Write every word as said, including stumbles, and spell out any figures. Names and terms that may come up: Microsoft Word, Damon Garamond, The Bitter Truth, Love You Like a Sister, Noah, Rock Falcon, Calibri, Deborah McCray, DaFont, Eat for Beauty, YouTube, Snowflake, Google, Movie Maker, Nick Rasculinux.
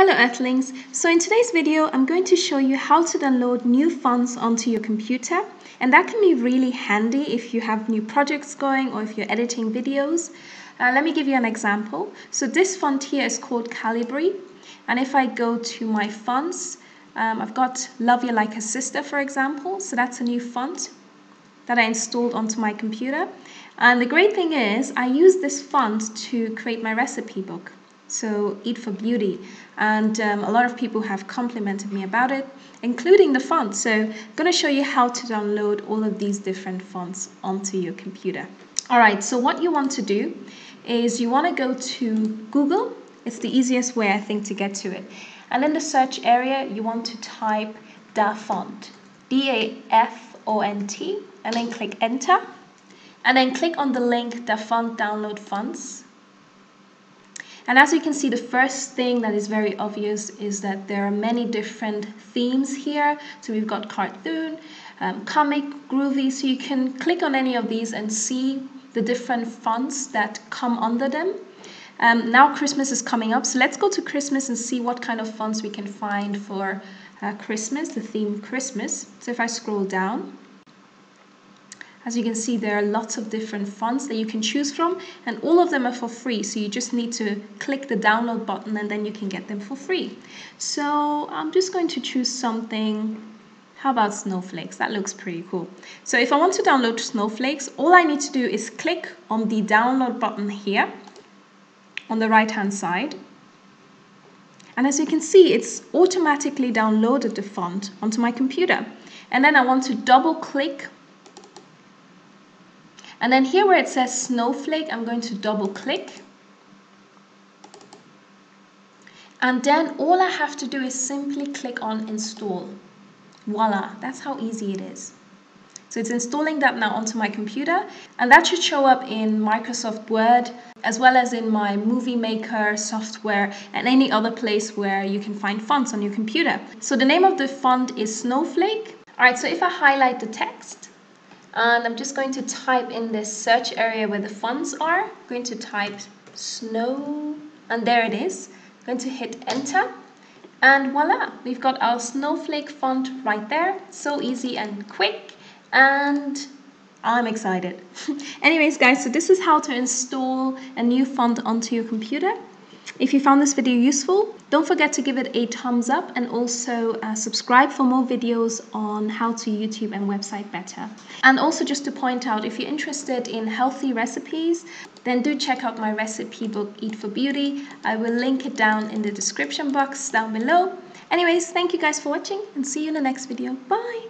Hello Earthlings, so in today's video I'm going to show you how to download new fonts onto your computer, and that can be really handy if you have new projects going or if you're editing videos. Uh, let me give you an example. So this font here is called Calibri, and if I go to my fonts, um, I've got Love You Like a Sister for example, so that's a new font that I installed onto my computer. And the great thing is I use this font to create my recipe book. So Eat for Beauty, and um, a lot of people have complimented me about it, including the font. So I'm going to show you how to download all of these different fonts onto your computer. All right, so what you want to do is you want to go to Google. It's the easiest way I think to get to it, and in the search area you want to type DaFont, D A F O N T, and then click enter, and then click on the link DaFont download fonts. And as you can see, the first thing that is very obvious is that there are many different themes here. So we've got cartoon, um, comic, groovy. So you can click on any of these and see the different fonts that come under them. Um, now Christmas is coming up, so let's go to Christmas and see what kind of fonts we can find for uh, Christmas, the theme Christmas. So if I scroll down, as you can see, there are lots of different fonts that you can choose from, and all of them are for free, so you just need to click the download button and then you can get them for free. So I'm just going to choose something. How about snowflakes? That looks pretty cool. So if I want to download snowflakes, all I need to do is click on the download button here on the right hand side, and as you can see, it's automatically downloaded the font onto my computer. And then I want to double click, and then here where it says Snowflake, I'm going to double click. And then all I have to do is simply click on install. Voila, that's how easy it is. So it's installing that now onto my computer, and that should show up in Microsoft Word, as well as in my Movie Maker software and any other place where you can find fonts on your computer. So the name of the font is Snowflake. All right, so if I highlight the text, and I'm just going to type in this search area where the fonts are. I'm going to type snow, and there it is. I'm going to hit enter, and voila, we've got our snowflake font right there. So easy and quick, and I'm excited. Anyways guys, so this is how to install a new font onto your computer. If you found this video useful, don't forget to give it a thumbs up, and also uh, subscribe for more videos on how to YouTube and website better. And also just to point out, if you're interested in healthy recipes, then do check out my recipe book, Eat for Beauty. I will link it down in the description box down below. Anyways, thank you guys for watching, and see you in the next video. Bye!